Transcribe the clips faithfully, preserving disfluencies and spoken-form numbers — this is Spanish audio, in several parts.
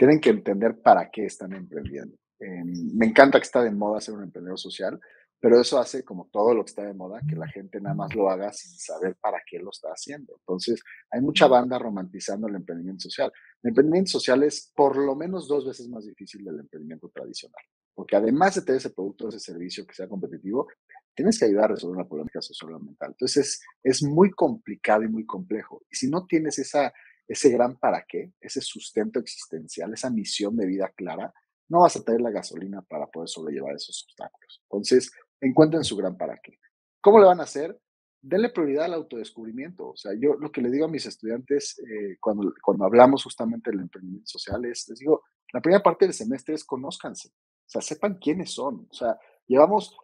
tienen que entender para qué están emprendiendo. Eh, me encanta que está de moda ser un emprendedor social, pero eso hace, como todo lo que está de moda, que la gente nada más lo haga sin saber para qué lo está haciendo. Entonces, hay mucha banda romantizando el emprendimiento social. El emprendimiento social es por lo menos dos veces más difícil del emprendimiento tradicional, porque además de tener ese producto o ese servicio que sea competitivo, tienes que ayudar a resolver una problemática socioambiental. Entonces, es, es muy complicado y muy complejo. Y si no tienes esa, ese gran para qué, ese sustento existencial, esa misión de vida clara, no vas a tener la gasolina para poder sobrellevar esos obstáculos. Entonces, encuentren su gran para qué. ¿Cómo le van a hacer? Denle prioridad al autodescubrimiento. O sea, yo lo que le digo a mis estudiantes eh, cuando, cuando hablamos justamente del emprendimiento social es, les digo, la primera parte del semestre es conózcanse. O sea, sepan quiénes son. O sea, llevamos,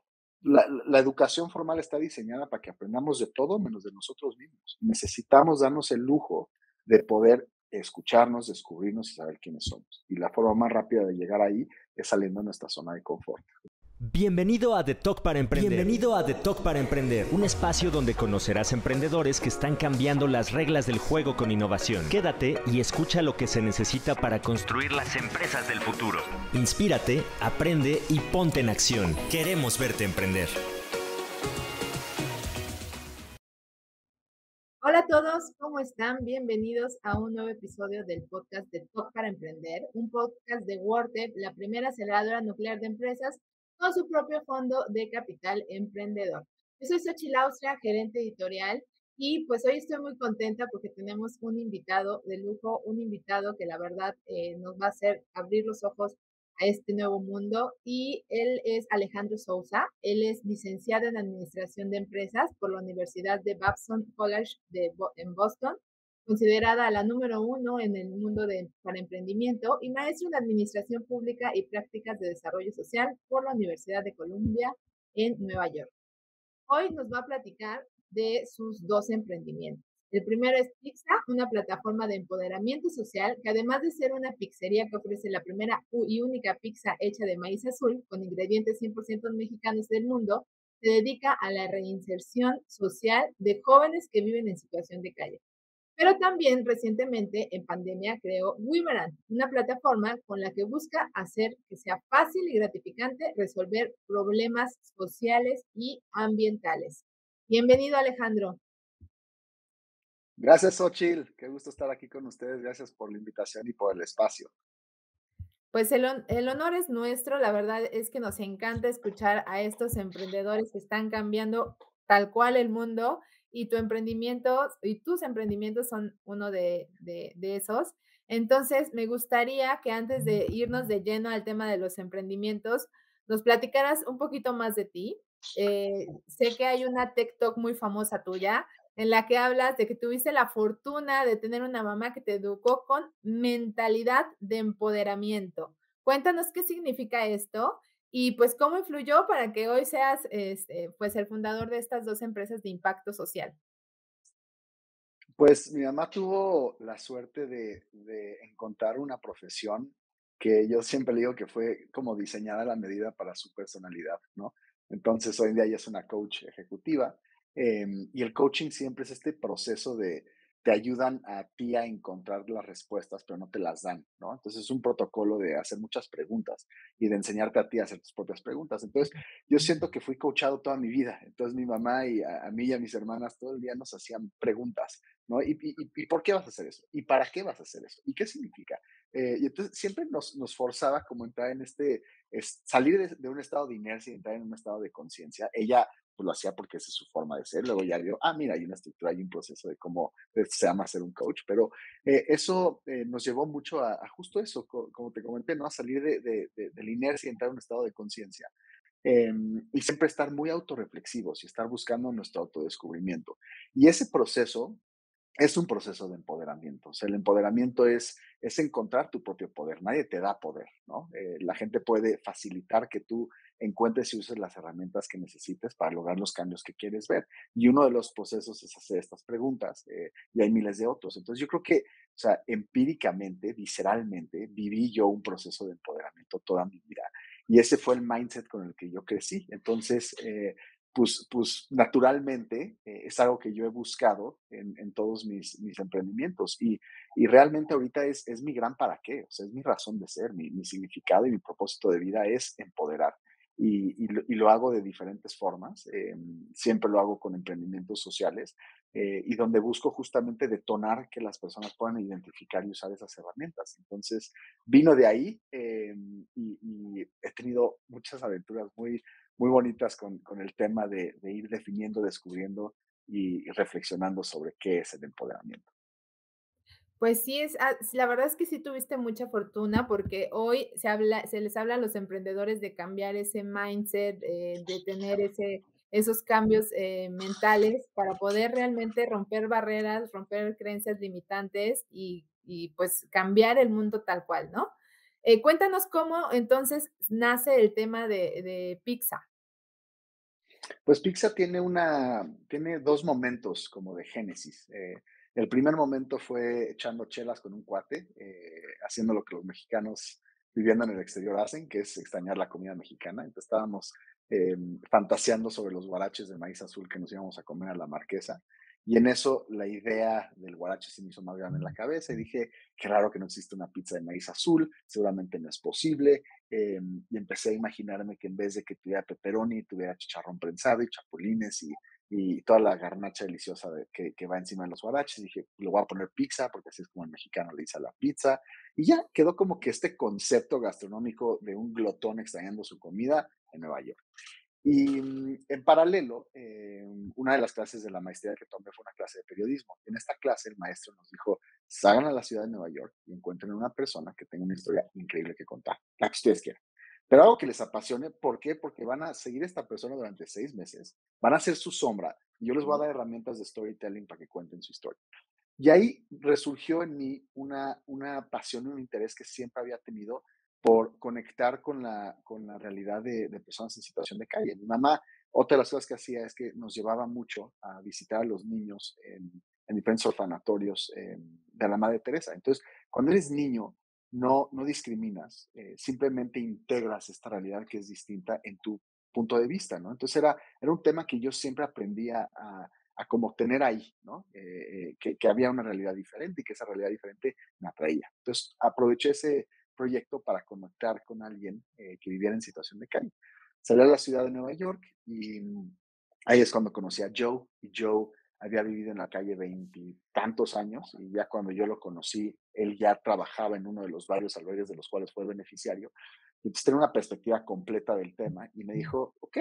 la, la educación formal está diseñada para que aprendamos de todo menos de nosotros mismos. Necesitamos darnos el lujo de poder escucharnos, descubrirnos y saber quiénes somos. Y la forma más rápida de llegar ahí es saliendo de nuestra zona de confort. Bienvenido a The Talk para Emprender. Bienvenido a The Talk para Emprender, un espacio donde conocerás emprendedores que están cambiando las reglas del juego con innovación. Quédate y escucha lo que se necesita para construir las empresas del futuro. Inspírate, aprende y ponte en acción. Queremos verte emprender. Hola a todos, ¿cómo están? Bienvenidos a un nuevo episodio del podcast The Talk para Emprender, un podcast de WORTEV, la primera aceleradora nuclear de empresas, con su propio fondo de capital emprendedor. Yo soy Xóchitl Austria, gerente editorial, y pues hoy estoy muy contenta porque tenemos un invitado de lujo, un invitado que la verdad eh, nos va a hacer abrir los ojos a este nuevo mundo, y él es Alejandro Souza. Él es licenciado en Administración de Empresas por la Universidad de Babson College de, en Boston, considerada la número uno en el mundo de, para emprendimiento, y maestro en Administración Pública y Prácticas de Desarrollo Social por la Universidad de Columbia en Nueva York. Hoy nos va a platicar de sus dos emprendimientos. El primero es Pixza, una plataforma de empoderamiento social que además de ser una pizzería que ofrece la primera y única pizza hecha de maíz azul con ingredientes cien por ciento mexicanos del mundo, se dedica a la reinserción social de jóvenes que viven en situación de calle. Pero también recientemente, en pandemia, creó Wemerang, una plataforma con la que busca hacer que sea fácil y gratificante resolver problemas sociales y ambientales. Bienvenido, Alejandro. Gracias, Xóchitl. Qué gusto estar aquí con ustedes. Gracias por la invitación y por el espacio. Pues el, el honor es nuestro. La verdad es que nos encanta escuchar a estos emprendedores que están cambiando tal cual el mundo. Y tu emprendimiento y tus emprendimientos son uno de, de, de esos. Entonces, me gustaría que antes de irnos de lleno al tema de los emprendimientos, nos platicaras un poquito más de ti. Eh, sé que hay una TED Talk muy famosa tuya en la que hablas de que tuviste la fortuna de tener una mamá que te educó con mentalidad de empoderamiento. Cuéntanos qué significa esto. Y pues, ¿cómo influyó para que hoy seas este, pues, el fundador de estas dos empresas de impacto social? Pues mi mamá tuvo la suerte de, de encontrar una profesión que yo siempre le digo que fue como diseñada a la medida para su personalidad, ¿no? Entonces, hoy en día ella es una coach ejecutiva eh, y el coaching siempre es este proceso de te ayudan a ti a encontrar las respuestas, pero no te las dan, ¿no? Entonces, es un protocolo de hacer muchas preguntas y de enseñarte a ti a hacer tus propias preguntas. Entonces, yo siento que fui coachado toda mi vida. Entonces, mi mamá y a, a mí y a mis hermanas todo el día nos hacían preguntas, ¿no? ¿Y, y, y por qué vas a hacer eso? ¿Y para qué vas a hacer eso? ¿Y qué significa? Eh, y entonces, siempre nos, nos forzaba como entrar en este, es salir de, de un estado de inercia y entrar en un estado de conciencia. Ella pues lo hacía porque esa es su forma de ser. Luego ya vio, ah, mira, hay una estructura, hay un proceso de cómo se llama ser un coach. Pero eh, eso eh, nos llevó mucho a, a justo eso, co como te comenté, ¿no? A salir de, de, de, de la inercia y entrar en un estado de conciencia. Eh, y siempre estar muy autorreflexivos y estar buscando nuestro autodescubrimiento. Y ese proceso es un proceso de empoderamiento. O sea, el empoderamiento es, es encontrar tu propio poder. Nadie te da poder, ¿no? Eh, la gente puede facilitar que tú encuentres y uses las herramientas que necesites para lograr los cambios que quieres ver. Y uno de los procesos es hacer estas preguntas eh, y hay miles de otros. Entonces, yo creo que, o sea, empíricamente, visceralmente, viví yo un proceso de empoderamiento toda mi vida. Y ese fue el mindset con el que yo crecí. Entonces, eh, pues, pues naturalmente eh, es algo que yo he buscado en, en todos mis, mis emprendimientos y, y realmente ahorita es, es mi gran para qué, o sea, es mi razón de ser, mi, mi significado y mi propósito de vida es empoderar. Y, y, lo, y lo hago de diferentes formas, eh, siempre lo hago con emprendimientos sociales eh, y donde busco justamente detonar que las personas puedan identificar y usar esas herramientas. Entonces, vino de ahí eh, y, y he tenido muchas aventuras muy, muy bonitas con, con el tema de, de ir definiendo, descubriendo y reflexionando sobre qué es el empoderamiento. Pues sí, es, la verdad es que sí tuviste mucha fortuna porque hoy se habla, se les habla a los emprendedores de cambiar ese mindset, eh, de tener ese, esos cambios eh, mentales para poder realmente romper barreras, romper creencias limitantes y, y pues cambiar el mundo tal cual, ¿no? Eh, cuéntanos cómo entonces nace el tema de, de Pixza. Pues Pixza tiene, una, tiene dos momentos como de génesis. Eh, El primer momento fue echando chelas con un cuate, eh, haciendo lo que los mexicanos viviendo en el exterior hacen, que es extrañar la comida mexicana. Entonces estábamos eh, fantaseando sobre los huaraches de maíz azul que nos íbamos a comer a la Marquesa. Y en eso la idea del huarache se me hizo más grande en la cabeza y dije, qué raro que no existe una pizza de maíz azul, seguramente no es posible. Eh, y empecé a imaginarme que en vez de que tuviera pepperoni, tuviera chicharrón prensado y chapulines y... y toda la garnacha deliciosa de, que, que va encima de los huaraches. Dije, le voy a poner Pixza, porque así es como el mexicano le dice a la pizza. Y ya quedó como que este concepto gastronómico de un glotón extrañando su comida en Nueva York. Y en paralelo, eh, una de las clases de la maestría que tomé fue una clase de periodismo. En esta clase el maestro nos dijo, salgan a la ciudad de Nueva York y encuentren una persona que tenga una historia increíble que contar, la que ustedes quieran. Pero algo que les apasione, ¿por qué? Porque van a seguir a esta persona durante seis meses, van a ser su sombra, y yo les voy a dar herramientas de storytelling para que cuenten su historia. Y ahí resurgió en mí una, una pasión y un interés que siempre había tenido por conectar con la, con la realidad de, de personas en situación de calle. Mi mamá, otra de las cosas que hacía es que nos llevaba mucho a visitar a los niños en, en diferentes orfanatorios eh, de la Madre Teresa. Entonces, cuando eres niño, No, no discriminas, eh, simplemente integras esta realidad que es distinta en tu punto de vista, ¿no? Entonces era, era un tema que yo siempre aprendí a, a, a como tener ahí, ¿no? Eh, eh, que, que había una realidad diferente y que esa realidad diferente me atraía. Entonces aproveché ese proyecto para conectar con alguien eh, que viviera en situación de calle. Salí a la ciudad de Nueva York y ahí es cuando conocí a Joe, y Joe había vivido en la calle veintitantos años y ya cuando yo lo conocí, él ya trabajaba en uno de los varios albergues de los cuales fue beneficiario. Entonces tenía una perspectiva completa del tema y me dijo, ok,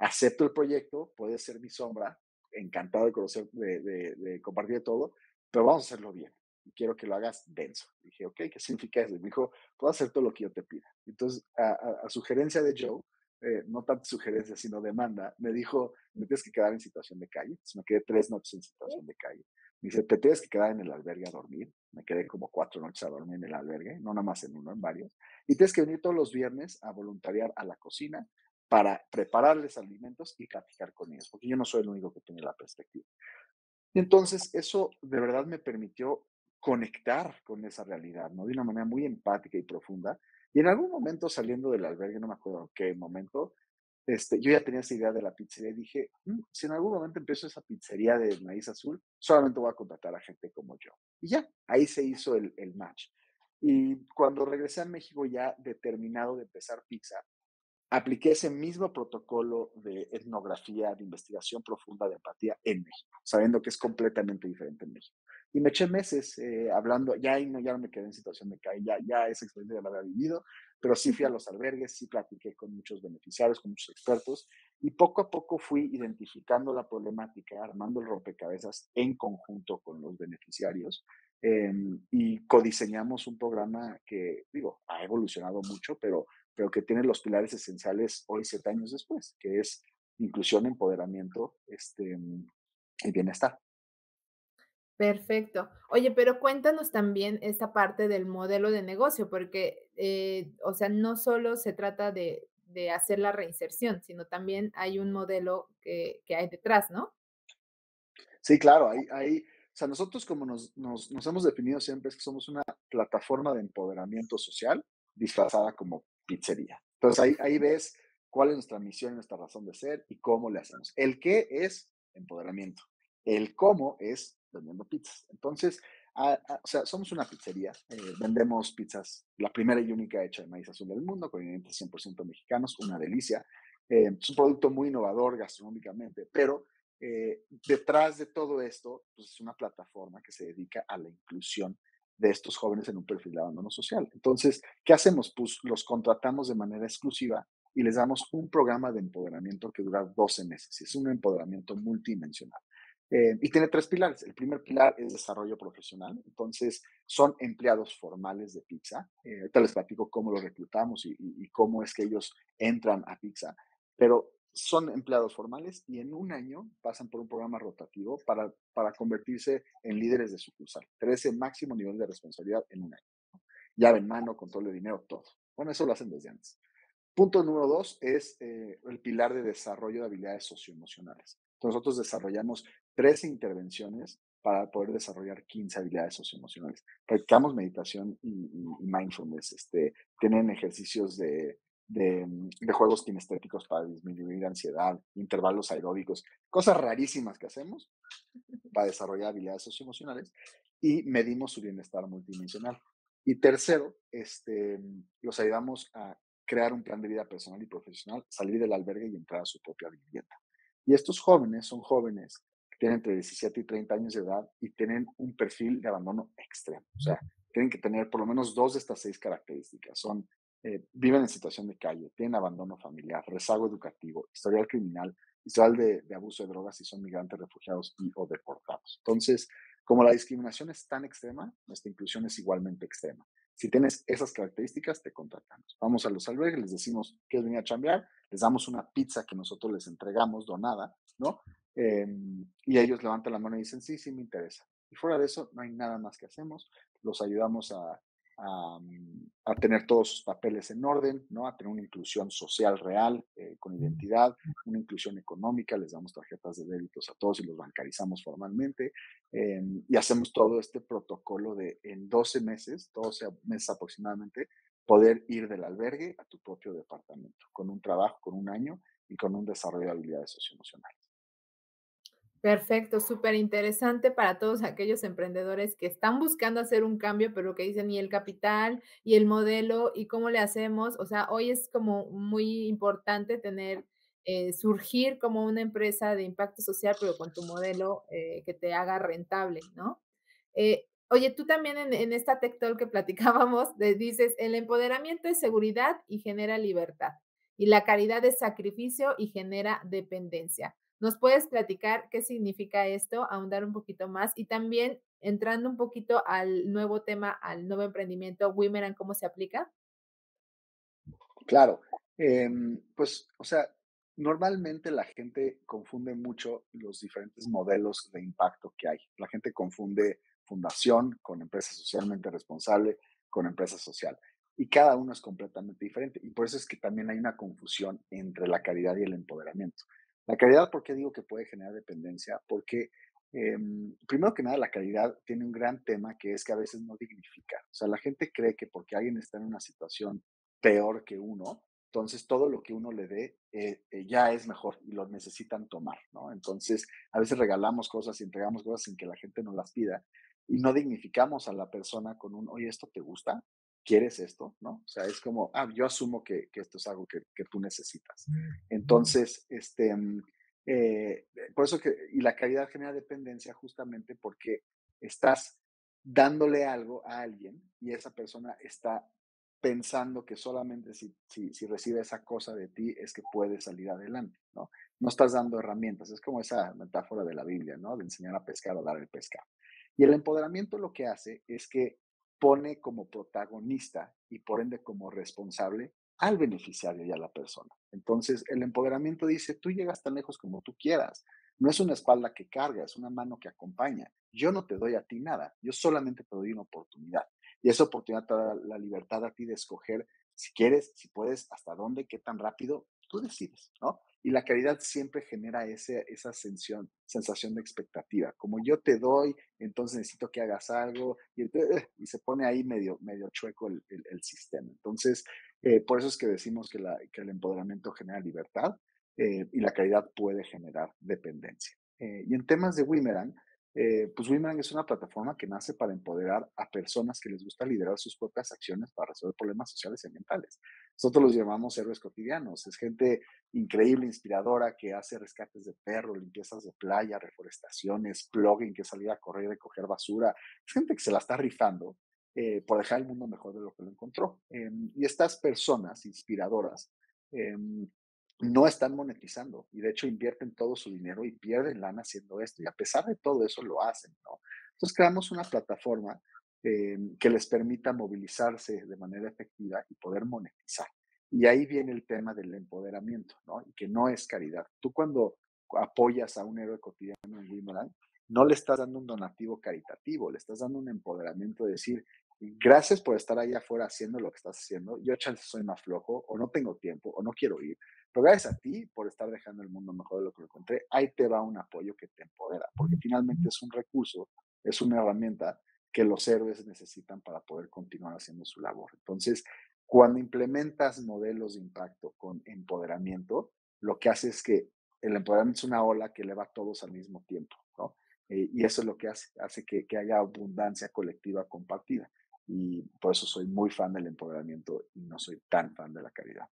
acepto el proyecto, puedes ser mi sombra, encantado de conocer, de, de, de compartir todo, pero vamos a hacerlo bien. Y quiero que lo hagas denso. Y dije, ok, ¿qué significa eso? Y me dijo, puedo hacer todo lo que yo te pida. Entonces, a, a, a sugerencia de Joe, Eh, no tanto sugerencia, sino demanda, me dijo, me tienes que quedar en situación de calle. Entonces me quedé tres noches en situación de calle. Me dice, te tienes que quedar en el albergue a dormir. Me quedé como cuatro noches a dormir en el albergue, no nada más en uno, en varios. Y tienes que venir todos los viernes a voluntariar a la cocina para prepararles alimentos y platicar con ellos, porque yo no soy el único que tiene la perspectiva. Y entonces eso de verdad me permitió conectar con esa realidad, ¿no? De una manera muy empática y profunda. Y en algún momento saliendo del albergue, no me acuerdo qué momento, este, yo ya tenía esa idea de la pizzería y dije, mm, si en algún momento empiezo esa pizzería de maíz azul, solamente voy a contratar a gente como yo. Y ya, ahí se hizo el, el match. Y cuando regresé a México ya determinado de empezar Pixza, apliqué ese mismo protocolo de etnografía, de investigación profunda, de empatía en México, sabiendo que es completamente diferente en México. Y me eché meses eh, hablando, ya no, ya no me quedé en situación de calle, ya, ya esa experiencia ya la había vivido, pero sí fui a los albergues, sí platiqué con muchos beneficiarios, con muchos expertos, y poco a poco fui identificando la problemática, armando el rompecabezas en conjunto con los beneficiarios, eh, y codiseñamos un programa que, digo, ha evolucionado mucho, pero, pero que tiene los pilares esenciales hoy, siete años después, que es inclusión, empoderamiento, este, y bienestar. Perfecto. Oye, pero cuéntanos también esta parte del modelo de negocio, porque, eh, o sea, no solo se trata de, de hacer la reinserción, sino también hay un modelo que, que hay detrás, ¿no? Sí, claro. Hay, hay, o sea, nosotros como nos, nos, nos hemos definido siempre es que somos una plataforma de empoderamiento social disfrazada como pizzería. Entonces, ahí, ahí ves cuál es nuestra misión y nuestra razón de ser y cómo le hacemos. El qué es empoderamiento. El cómo es vendiendo pizzas. Entonces, a, a, o sea, somos una pizzería. Eh, vendemos pizzas, la primera y única hecha de maíz azul del mundo, con ingredientes cien por ciento mexicanos, una delicia. Eh, es un producto muy innovador gastronómicamente, pero eh, detrás de todo esto, pues es una plataforma que se dedica a la inclusión de estos jóvenes en un perfil de abandono social. Entonces, ¿qué hacemos? Pues los contratamos de manera exclusiva y les damos un programa de empoderamiento que dura doce meses. Es un empoderamiento multidimensional. Eh, y tiene tres pilares. El primer pilar es desarrollo profesional. Entonces, son empleados formales de Pixza. Eh, ahorita les platico cómo los reclutamos y, y, y cómo es que ellos entran a Pixza. Pero son empleados formales y en un año pasan por un programa rotativo para, para convertirse en líderes de sucursal. trece máximo nivel de responsabilidad en un año, ¿no? Llave en mano, control de dinero, todo. Bueno, eso lo hacen desde antes. Punto número dos es eh, el pilar de desarrollo de habilidades socioemocionales. Entonces, nosotros desarrollamos trece intervenciones para poder desarrollar quince habilidades socioemocionales. Practicamos meditación y, y, y mindfulness. Este, tienen ejercicios de, de, de juegos kinestéticos para disminuir la ansiedad, intervalos aeróbicos, cosas rarísimas que hacemos para desarrollar habilidades socioemocionales y medimos su bienestar multidimensional. Y tercero, este, los ayudamos a crear un plan de vida personal y profesional, salir del albergue y entrar a su propia vivienda. Y estos jóvenes son jóvenes que tienen entre diecisiete y treinta años de edad y tienen un perfil de abandono extremo. O sea, tienen que tener por lo menos dos de estas seis características. Son, eh, viven en situación de calle, tienen abandono familiar, rezago educativo, historial criminal, historial de, de abuso de drogas y son migrantes, refugiados y o deportados. Entonces, como la discriminación es tan extrema, nuestra inclusión es igualmente extrema. Si tienes esas características, te contratamos. Vamos a los albergues, les decimos, ¿quieres venir a chambear? Les damos una pizza que nosotros les entregamos donada, ¿no? Eh, y ellos levantan la mano y dicen, sí, sí, me interesa. Y fuera de eso, no hay nada más que hacemos. Los ayudamos a, a, a tener todos sus papeles en orden, ¿no? A tener una inclusión social real, eh, con identidad, una inclusión económica. Les damos tarjetas de débitos a todos y los bancarizamos formalmente. Eh, y hacemos todo este protocolo de en doce meses, doce meses aproximadamente, poder ir del albergue a tu propio departamento, con un trabajo, con un año y con un desarrollo de habilidades socioemocionales. Perfecto, súper interesante para todos aquellos emprendedores que están buscando hacer un cambio, pero que dicen, y el capital, y el modelo, y cómo le hacemos. O sea, hoy es como muy importante tener, eh, surgir como una empresa de impacto social, pero con tu modelo eh, que te haga rentable, ¿no? Eh, Oye, tú también en, en esta Tech Talk que platicábamos, de, dices, el empoderamiento es seguridad y genera libertad. Y la caridad es sacrificio y genera dependencia. ¿Nos puedes platicar qué significa esto? Ahondar un poquito más. Y también, entrando un poquito al nuevo tema, al nuevo emprendimiento, Wemerang, ¿cómo se aplica? Claro. Eh, pues, o sea, normalmente la gente confunde mucho los diferentes modelos de impacto que hay. La gente confunde fundación, con empresa socialmente responsable, con empresa social. Y cada uno es completamente diferente. Y por eso es que también hay una confusión entre la caridad y el empoderamiento. La caridad, ¿por qué digo que puede generar dependencia? Porque, eh, primero que nada, la caridad tiene un gran tema que es que a veces no dignifica. O sea, la gente cree que porque alguien está en una situación peor que uno, entonces todo lo que uno le dé eh, eh, ya es mejor y lo necesitan tomar, ¿no? Entonces, a veces regalamos cosas y entregamos cosas sin que la gente nos las pida. Y no dignificamos a la persona con un, oye, ¿esto te gusta? ¿Quieres esto? ¿No? O sea, es como, ah, yo asumo que, que esto es algo que, que tú necesitas. Entonces, este, eh, por eso que, y la caridad genera dependencia justamente porque estás dándole algo a alguien y esa persona está pensando que solamente si, si, si recibe esa cosa de ti es que puede salir adelante, ¿no? No estás dando herramientas, es como esa metáfora de la Biblia, ¿no? De enseñar a pescar o dar el pescado. Y el empoderamiento lo que hace es que pone como protagonista y por ende como responsable al beneficiario y a la persona. Entonces, el empoderamiento dice, tú llegas tan lejos como tú quieras. No es una espalda que carga, es una mano que acompaña. Yo no te doy a ti nada, yo solamente te doy una oportunidad. Y esa oportunidad te da la libertad a ti de escoger si quieres, si puedes, hasta dónde, qué tan rápido, tú decides, ¿no? Y la caridad siempre genera ese, esa sensación, sensación de expectativa. Como yo te doy, entonces necesito que hagas algo. Y, y se pone ahí medio, medio chueco el, el, el sistema. Entonces, Eh, por eso es que decimos que, la, que el empoderamiento genera libertad eh, y la caridad puede generar dependencia. Eh, y en temas de Wemerang, eh, pues Wemerang es una plataforma que nace para empoderar a personas que les gusta liderar sus propias acciones para resolver problemas sociales y ambientales. Nosotros los llamamos héroes cotidianos. Es gente increíble, inspiradora, que hace rescates de perros, limpiezas de playa, reforestaciones, plogging, que es salir a correr y recoger basura. Es gente que se la está rifando Eh, por dejar el mundo mejor de lo que lo encontró. Eh, y estas personas inspiradoras eh, no están monetizando y de hecho invierten todo su dinero y pierden lana haciendo esto, y a pesar de todo eso lo hacen, ¿no? Entonces creamos una plataforma eh, que les permita movilizarse de manera efectiva y poder monetizar. Y ahí viene el tema del empoderamiento, ¿no? Y que no es caridad. Tú cuando apoyas a un héroe cotidiano en Wemerang, no le estás dando un donativo caritativo, le estás dando un empoderamiento de decir, gracias por estar ahí afuera haciendo lo que estás haciendo, yo chance soy más flojo, o no tengo tiempo, o no quiero ir, pero gracias a ti por estar dejando el mundo mejor de lo que lo encontré, ahí te va un apoyo que te empodera, porque finalmente es un recurso, es una herramienta que los héroes necesitan para poder continuar haciendo su labor. Entonces, cuando implementas modelos de impacto con empoderamiento, lo que hace es que el empoderamiento es una ola que eleva a todos al mismo tiempo, ¿no? Eh, y eso es lo que hace, hace que, que haya abundancia colectiva compartida. Y por eso soy muy fan del empoderamiento y no soy tan fan de la caridad.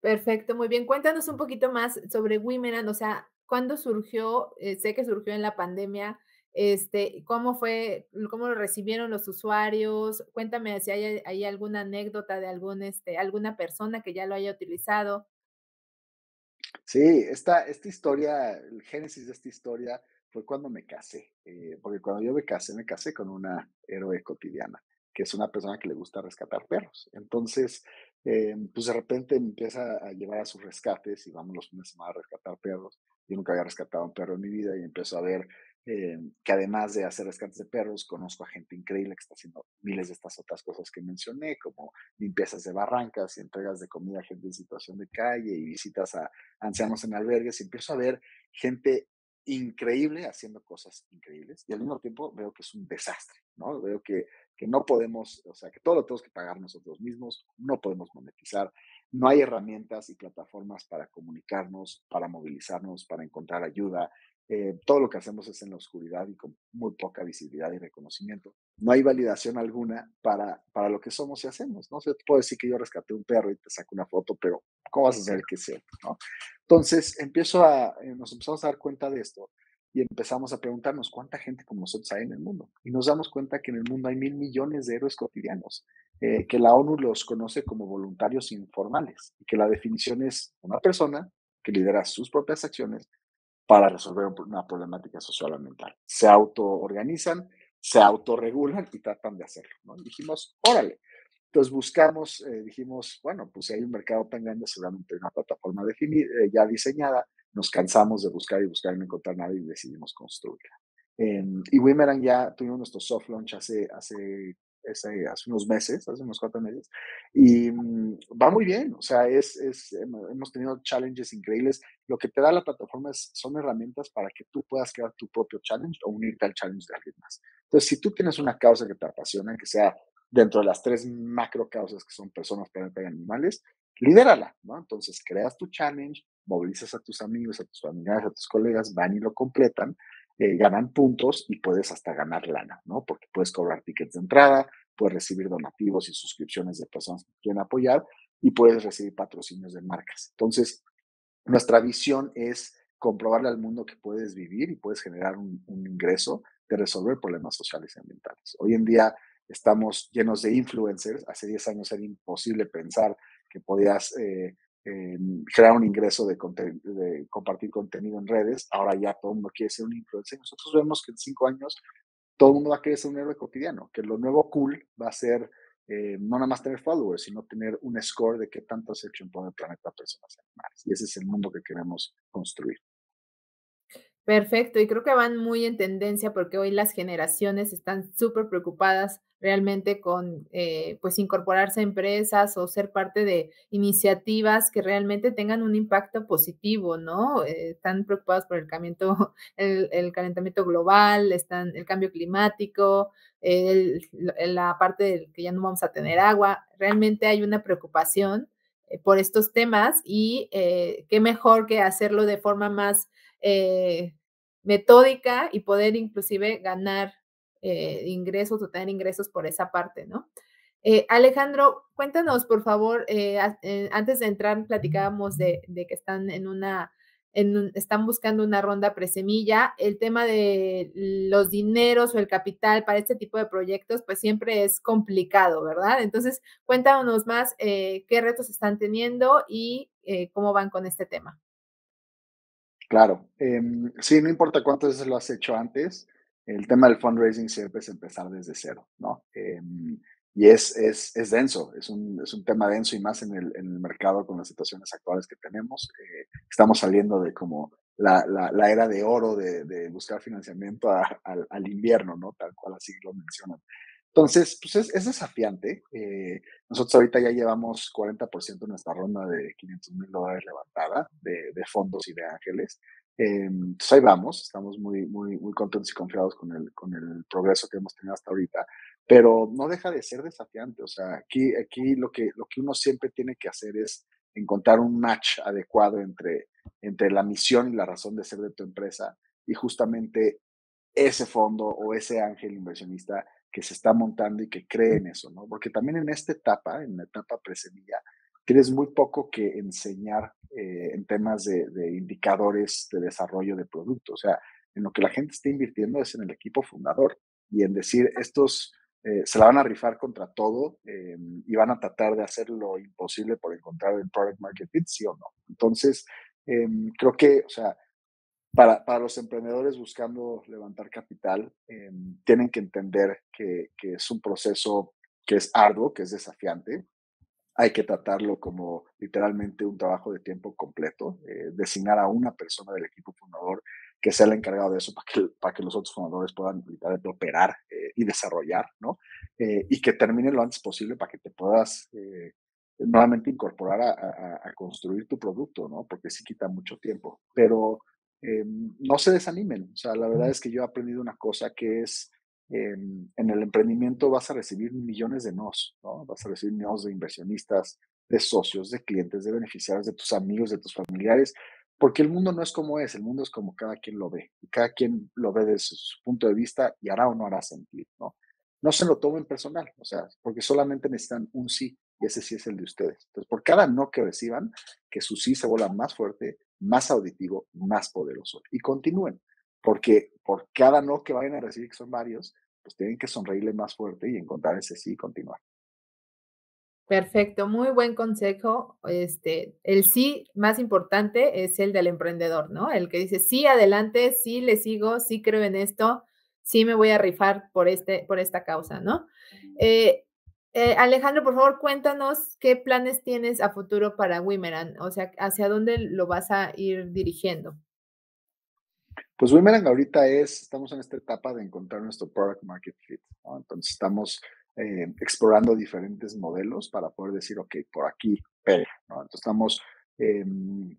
Perfecto, muy bien. Cuéntanos un poquito más sobre Wemerang, o sea, ¿cuándo surgió? Eh, sé que surgió en la pandemia. Este, ¿Cómo fue? ¿Cómo lo recibieron los usuarios? Cuéntame si hay, hay alguna anécdota de algún, este, alguna persona que ya lo haya utilizado. Sí, esta, esta historia, el génesis de esta historia fue cuando me casé, eh, porque cuando yo me casé, me casé con una héroe cotidiana, que es una persona que le gusta rescatar perros. Entonces, eh, pues de repente me empieza a llevar a sus rescates y vamos los fines de semana a rescatar perros. Yo nunca había rescatado un perro en mi vida y empiezo a ver eh, que además de hacer rescates de perros, conozco a gente increíble que está haciendo miles de estas otras cosas que mencioné, como limpiezas de barrancas y entregas de comida a gente en situación de calle y visitas a ancianos en albergues. Y empiezo a ver gente increíble haciendo cosas increíbles y al mismo tiempo veo que es un desastre, ¿no? Veo que, que no podemos, o sea, que todo lo tenemos que pagar nosotros mismos, no podemos monetizar, no hay herramientas y plataformas para comunicarnos, para movilizarnos, para encontrar ayuda. Eh, todo lo que hacemos es en la oscuridad y con muy poca visibilidad y reconocimiento. No hay validación alguna para, para lo que somos y hacemos, ¿no? O sea, te puedo decir que yo rescaté un perro y te saco una foto, pero ¿cómo vas a saber qué es cierto, no? Entonces empiezo a, eh, nos empezamos a dar cuenta de esto y empezamos a preguntarnos cuánta gente como nosotros hay en el mundo. Y nos damos cuenta que en el mundo hay mil millones de héroes cotidianos, eh, que la ONU los conoce como voluntarios informales y que la definición es una persona que lidera sus propias acciones para resolver una problemática social ambiental. Se autoorganizan, se autorregulan y tratan de hacerlo, ¿no? Y dijimos, órale. Entonces buscamos, eh, dijimos, bueno, pues si hay un mercado tan grande, seguramente hay una plataforma definida, eh, ya diseñada. Nos cansamos de buscar y buscar y no encontrar nada y decidimos construirla. Eh, y Wemerang ya tuvimos nuestro soft launch hace, hace, hace, hace unos meses, hace unos cuatro meses, y um, va muy bien. O sea, es, es, hemos tenido challenges increíbles. Lo que te da la plataforma es, son herramientas para que tú puedas crear tu propio challenge o unirte al challenge de alguien más. Entonces, si tú tienes una causa que te apasiona, que sea dentro de las tres macro causas que son personas, planeta y animales, lidérala, ¿no? Entonces, creas tu challenge, movilizas a tus amigos, a tus familiares, a tus colegas, van y lo completan, eh, ganan puntos y puedes hasta ganar lana, ¿no? Porque puedes cobrar tickets de entrada, puedes recibir donativos y suscripciones de personas que quieren apoyar y puedes recibir patrocinios de marcas. Entonces, nuestra visión es comprobarle al mundo que puedes vivir y puedes generar un, un ingreso de resolver problemas sociales y ambientales. Hoy en día estamos llenos de influencers. Hace diez años era imposible pensar que podías eh, eh, crear un ingreso de, conten- de compartir contenido en redes. Ahora ya todo el mundo quiere ser un influencer. Nosotros vemos que en cinco años todo el mundo va a querer ser un héroe cotidiano, que lo nuevo cool va a ser eh, no nada más tener followers, sino tener un score de qué tanto has hecho en todo el planeta a personas y animales. Y ese es el mundo que queremos construir. Perfecto, y creo que van muy en tendencia porque hoy las generaciones están súper preocupadas realmente con eh, pues incorporarse a empresas o ser parte de iniciativas que realmente tengan un impacto positivo, ¿no? Eh, están preocupados por el calentamiento, el, el calentamiento global, están el cambio climático, el, la parte de que ya no vamos a tener agua. Realmente hay una preocupación eh, por estos temas y eh, qué mejor que hacerlo de forma más eh, metódica y poder inclusive ganar Eh, ingresos o tener ingresos por esa parte, ¿no? Eh, Alejandro, cuéntanos, por favor, eh, a, eh, antes de entrar platicábamos de, de que están en una, en un, están buscando una ronda presemilla. El tema de los dineros o el capital para este tipo de proyectos, pues siempre es complicado, ¿verdad? Entonces, cuéntanos más eh, qué retos están teniendo y eh, cómo van con este tema. Claro, eh, sí, no importa cuántas veces lo has hecho antes, el tema del fundraising siempre es empezar desde cero, ¿no? Eh, y es, es, es denso, es un, es un tema denso y más en el, en el mercado con las situaciones actuales que tenemos. Eh, estamos saliendo de como la, la, la era de oro de, de buscar financiamiento a, a, al invierno, ¿no? Tal cual así lo mencionan. Entonces, pues es, es desafiante. Eh, nosotros ahorita ya llevamos cuarenta por ciento de nuestra ronda de quinientos mil dólares levantada de, de fondos y de ángeles. Eh, entonces ahí vamos, estamos muy, muy, muy contentos y confiados con el, con el progreso que hemos tenido hasta ahorita, pero no deja de ser desafiante. O sea, aquí, aquí lo, que, lo que uno siempre tiene que hacer es encontrar un match adecuado entre, entre la misión y la razón de ser de tu empresa y justamente ese fondo o ese ángel inversionista que se está montando y que cree en eso, ¿no? Porque también en esta etapa, en la etapa presemilla, tienes muy poco que enseñar eh, en temas de, de indicadores de desarrollo de producto. O sea, en lo que la gente está invirtiendo es en el equipo fundador y en decir, estos eh, se la van a rifar contra todo eh, y van a tratar de hacer lo imposible por encontrar el product market fit, sí o no. Entonces, eh, creo que, o sea, para, para los emprendedores buscando levantar capital, eh, tienen que entender que, que es un proceso que es arduo, que es desafiante. Hay que tratarlo como literalmente un trabajo de tiempo completo, eh, designar a una persona del equipo fundador que sea el encargado de eso para que, para que los otros fundadores puedan literalmente operar eh, y desarrollar, ¿no? Eh, y que termine lo antes posible para que te puedas eh, nuevamente incorporar a, a, a construir tu producto, ¿no? Porque sí quita mucho tiempo. Pero eh, no se desanimen. O sea, la verdad es que yo he aprendido una cosa que es, En, en el emprendimiento vas a recibir millones de nos, ¿no? Vas a recibir nos de inversionistas, de socios, de clientes, de beneficiarios, de tus amigos, de tus familiares, porque el mundo no es como es, el mundo es como cada quien lo ve, y cada quien lo ve desde su punto de vista y hará o no hará sentido, ¿no? No se lo tomen personal, o sea, porque solamente necesitan un sí, y ese sí es el de ustedes. Entonces, por cada no que reciban, que su sí se vuelva más fuerte, más auditivo, más poderoso, y continúen. Porque por cada no que vayan a recibir, que son varios, pues tienen que sonreírle más fuerte y encontrar ese sí y continuar. Perfecto, muy buen consejo. Este, el sí más importante es el del emprendedor, ¿no? El que dice, sí, adelante, sí, le sigo, sí creo en esto, sí me voy a rifar por, este, por esta causa, ¿no? Eh, eh, Alejandro, por favor, cuéntanos qué planes tienes a futuro para Wemerang, o sea, hacia dónde lo vas a ir dirigiendo. Pues Wemerang ahorita es, estamos en esta etapa de encontrar nuestro product market fit, ¿no? Entonces estamos eh, explorando diferentes modelos para poder decir, ok, por aquí pega, ¿no? Entonces estamos, eh,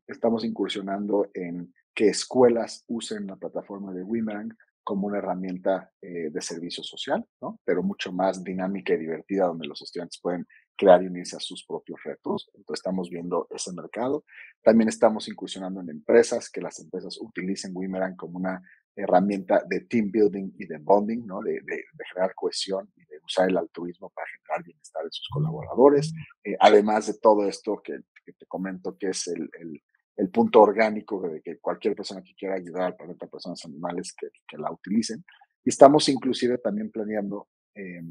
estamos incursionando en que escuelas usen la plataforma de Wemerang como una herramienta eh, de servicio social, ¿no? Pero mucho más dinámica y divertida, donde los estudiantes pueden crear y unirse a sus propios retos. Entonces estamos viendo ese mercado. También estamos incursionando en empresas, que las empresas utilicen Wemerang como una herramienta de team building y de bonding, ¿no? De, de, de generar cohesión y de usar el altruismo para generar bienestar en sus colaboradores. Eh, además de todo esto que, que te comento, que es el, el, el punto orgánico de que cualquier persona que quiera ayudar al planeta, personas, animales, que, que la utilicen. Y estamos inclusive también planeando eh,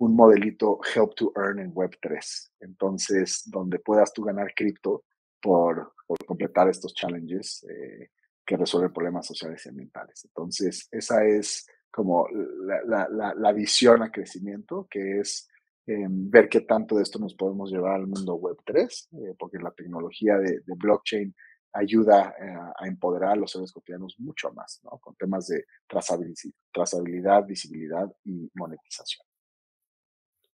un modelito Help to Earn en web tres, entonces donde puedas tú ganar cripto por, por completar estos challenges eh, que resuelven problemas sociales y ambientales. Entonces esa es como la, la, la, la visión a crecimiento, que es eh, ver qué tanto de esto nos podemos llevar al mundo web tres, eh, porque la tecnología de, de blockchain ayuda eh, a empoderar a los héroes cotidianos mucho más, ¿no? Con temas de trazabilidad, trazabilidad, visibilidad y monetización.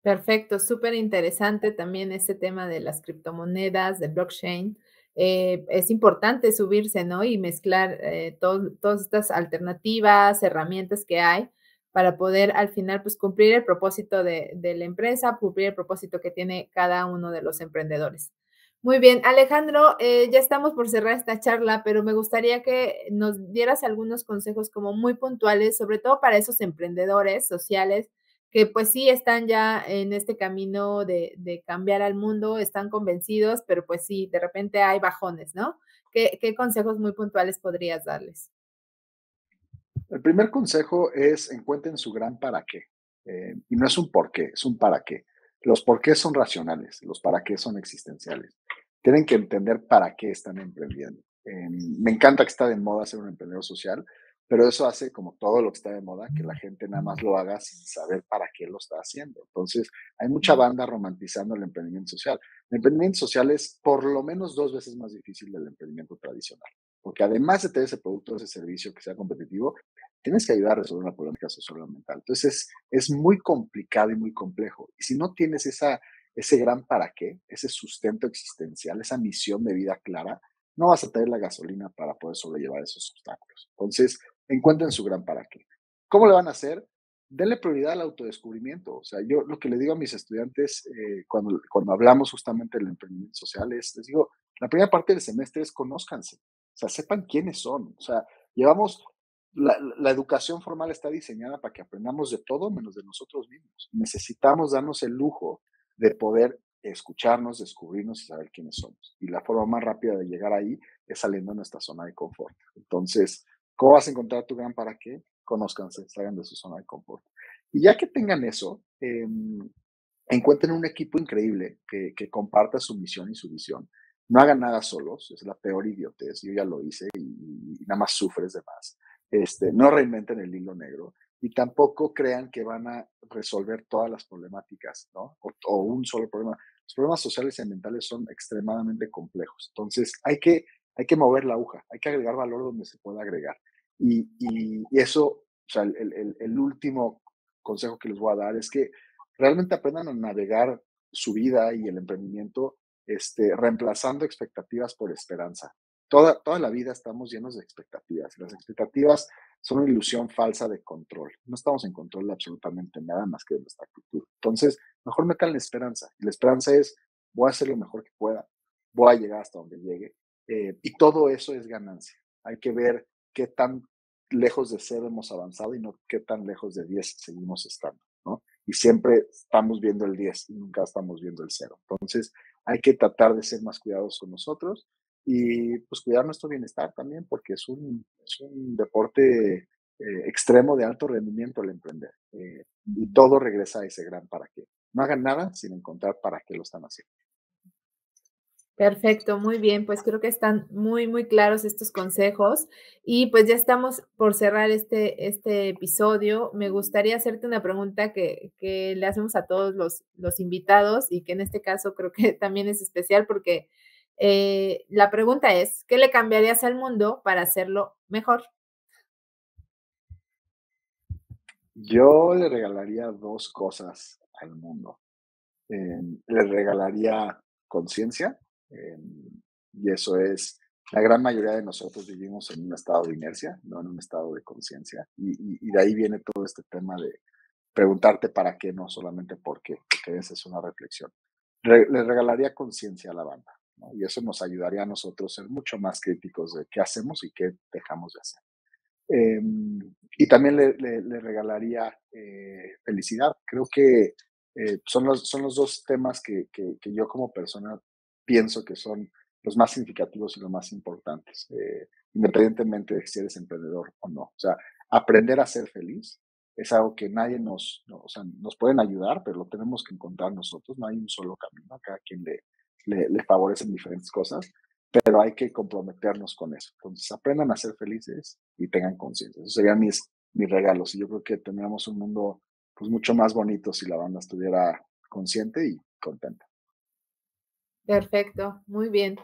Perfecto, súper interesante también este tema de las criptomonedas, de blockchain. Eh, es importante subirse, ¿no? Y mezclar eh, todo, todas estas alternativas, herramientas que hay para poder al final pues cumplir el propósito de, de la empresa, cumplir el propósito que tiene cada uno de los emprendedores. Muy bien, Alejandro, eh, ya estamos por cerrar esta charla, pero me gustaría que nos dieras algunos consejos como muy puntuales, sobre todo para esos emprendedores sociales que pues sí están ya en este camino de, de cambiar al mundo, están convencidos, pero pues sí, de repente hay bajones, ¿no? ¿Qué, qué consejos muy puntuales podrías darles? El primer consejo es encuentren su gran para qué. Eh, y no es un por qué, es un para qué. Los porqués son racionales, los para qué son existenciales. Tienen que entender para qué están emprendiendo. Eh, me encanta que está de moda ser un emprendedor social, pero eso hace, como todo lo que está de moda, que la gente nada más lo haga sin saber para qué lo está haciendo. Entonces, hay mucha banda romantizando el emprendimiento social. El emprendimiento social es por lo menos dos veces más difícil del emprendimiento tradicional, porque además de tener ese producto o ese servicio que sea competitivo, tienes que ayudar a resolver una problemática socioambiental. Entonces, es, es muy complicado y muy complejo. Y si no tienes esa, ese gran para qué, ese sustento existencial, esa misión de vida clara, no vas a tener la gasolina para poder sobrellevar esos obstáculos. Entonces, encuentren su gran para qué. ¿Cómo lo van a hacer? Denle prioridad al autodescubrimiento. O sea, yo lo que le digo a mis estudiantes eh, cuando, cuando hablamos justamente del emprendimiento social es, les digo, la primera parte del semestre es conózcanse. O sea, sepan quiénes son. O sea, llevamos... La, la educación formal está diseñada para que aprendamos de todo menos de nosotros mismos. Necesitamos darnos el lujo de poder escucharnos, descubrirnos y saber quiénes somos. Y la forma más rápida de llegar ahí es saliendo de nuestra zona de confort. Entonces, ¿cómo vas a encontrar tu gran para qué? Conózcanse, salgan de su zona de confort. Y ya que tengan eso, eh, encuentren un equipo increíble que, que comparta su misión y su visión. No hagan nada solos, es la peor idiotez. Yo ya lo hice y, y nada más sufres de más. Este, no reinventen el hilo negro y tampoco crean que van a resolver todas las problemáticas, ¿no? O, o un solo problema. Los problemas sociales y ambientales son extremadamente complejos. Entonces, hay que, hay que mover la aguja, hay que agregar valor donde se pueda agregar. Y, y, y eso, o sea, el, el, el último consejo que les voy a dar es que realmente aprendan a navegar su vida y el emprendimiento este, reemplazando expectativas por esperanza. Toda, toda la vida estamos llenos de expectativas. Las expectativas son una ilusión falsa de control. No estamos en control de absolutamente nada más que de nuestra actitud. Entonces, mejor metan la esperanza. Y la esperanza es, voy a hacer lo mejor que pueda, voy a llegar hasta donde llegue. Eh, y todo eso es ganancia. Hay que ver qué tan lejos de cero hemos avanzado y no qué tan lejos de diez seguimos estando, ¿no? Y siempre estamos viendo el diez y nunca estamos viendo el cero. Entonces, hay que tratar de ser más cuidadosos con nosotros y pues cuidar nuestro bienestar también, porque es un, es un deporte eh, extremo de alto rendimiento el emprender, eh, y todo regresa a ese gran para qué. No hagan nada sin encontrar para qué lo están haciendo. Perfecto, muy bien, pues creo que están muy, muy claros estos consejos y pues ya estamos por cerrar este, este episodio. Me gustaría hacerte una pregunta que, que le hacemos a todos los, los invitados y que en este caso creo que también es especial porque Eh, la pregunta es, ¿qué le cambiarías al mundo para hacerlo mejor? Yo le regalaría dos cosas al mundo. Eh, le regalaría conciencia, eh, y eso es, la gran mayoría de nosotros vivimos en un estado de inercia, no en un estado de conciencia. Y, y, y de ahí viene todo este tema de preguntarte para qué, no solamente por qué, porque esa es una reflexión. Re- le regalaría conciencia a la banda, ¿no? Y eso nos ayudaría a nosotros ser mucho más críticos de qué hacemos y qué dejamos de hacer. Eh, y también le, le, le regalaría eh, felicidad. Creo que eh, son, los, son los dos temas que, que, que yo como persona pienso que son los más significativos y los más importantes, eh, independientemente de si eres emprendedor o no. O sea, aprender a ser feliz es algo que nadie nos, no, o sea, nos pueden ayudar, pero lo tenemos que encontrar nosotros. No hay un solo camino, a cada quien le... Le, le favorecen diferentes cosas, pero hay que comprometernos con eso. Entonces, aprendan a ser felices y tengan conciencia. Esos serían mis, mis regalos. Y yo creo que tendríamos un mundo pues, mucho más bonito si la banda estuviera consciente y contenta. Perfecto, muy bien.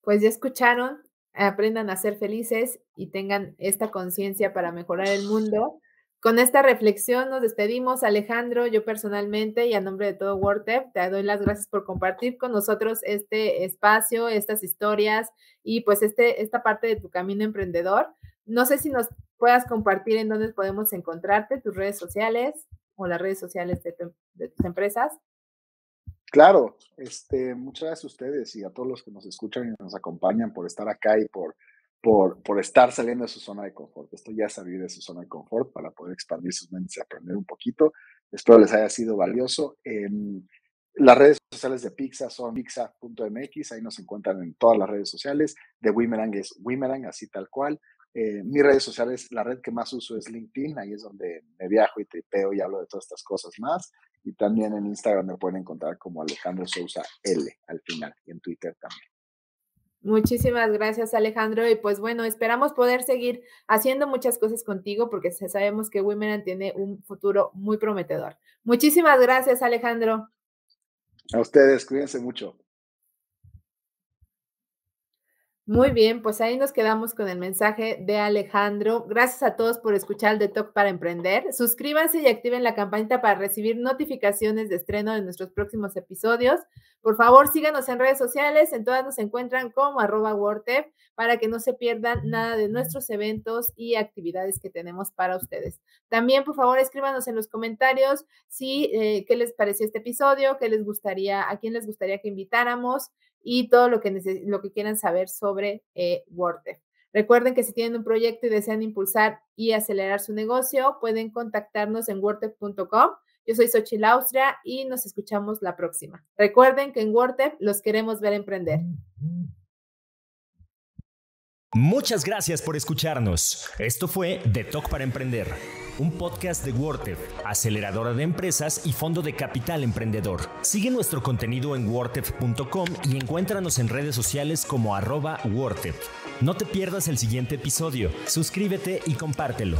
Pues ya escucharon. aprendan a ser felices y tengan esta conciencia para mejorar el mundo. Con esta reflexión nos despedimos, Alejandro, yo personalmente y a nombre de todo WORTEV, te doy las gracias por compartir con nosotros este espacio, estas historias y pues este, esta parte de tu camino emprendedor. No sé si nos puedas compartir en dónde podemos encontrarte, tus redes sociales o las redes sociales de, tu, de tus empresas. Claro, este, muchas gracias a ustedes y a todos los que nos escuchan y nos acompañan por estar acá y por, por, por estar saliendo de su zona de confort. Esto ya es salir de su zona de confort para poder expandir sus mentes y aprender un poquito. Espero les haya sido valioso. Eh, las redes sociales de Pixza son pixza punto m x, ahí nos encuentran en todas las redes sociales. De Wemerang es Wemerang, así tal cual. Eh, mis redes sociales, la red que más uso es LinkedIn, ahí es donde me viajo y tripeo y hablo de todas estas cosas más. Y también en Instagram me pueden encontrar como Alejandro Souza L al final, y en Twitter también. Muchísimas gracias, Alejandro, y pues bueno, esperamos poder seguir haciendo muchas cosas contigo porque sabemos que Wemerang tiene un futuro muy prometedor. Muchísimas gracias, Alejandro. A ustedes, cuídense mucho. Muy bien, pues ahí nos quedamos con el mensaje de Alejandro. Gracias a todos por escuchar el de Talk para Emprender. Suscríbanse y activen la campanita para recibir notificaciones de estreno de nuestros próximos episodios. Por favor, síganos en redes sociales. En todas nos encuentran como arroba WORTEV para que no se pierdan nada de nuestros eventos y actividades que tenemos para ustedes. También, por favor, escríbanos en los comentarios si, eh, qué les pareció este episodio, qué les gustaría, a quién les gustaría que invitáramos, y todo lo que, neces- lo que quieran saber sobre eh, WORTEV. Recuerden que si tienen un proyecto y desean impulsar y acelerar su negocio, pueden contactarnos en wortev punto com. Yo soy Xóchitl Austria y nos escuchamos la próxima. Recuerden que en WORTEV los queremos ver emprender. Muchas gracias por escucharnos. Esto fue The Talk para Emprender, un podcast de WORTEV, aceleradora de empresas y fondo de capital emprendedor. Sigue nuestro contenido en wortev punto com y encuéntranos en redes sociales como arroba WORTEV. No te pierdas el siguiente episodio, suscríbete y compártelo.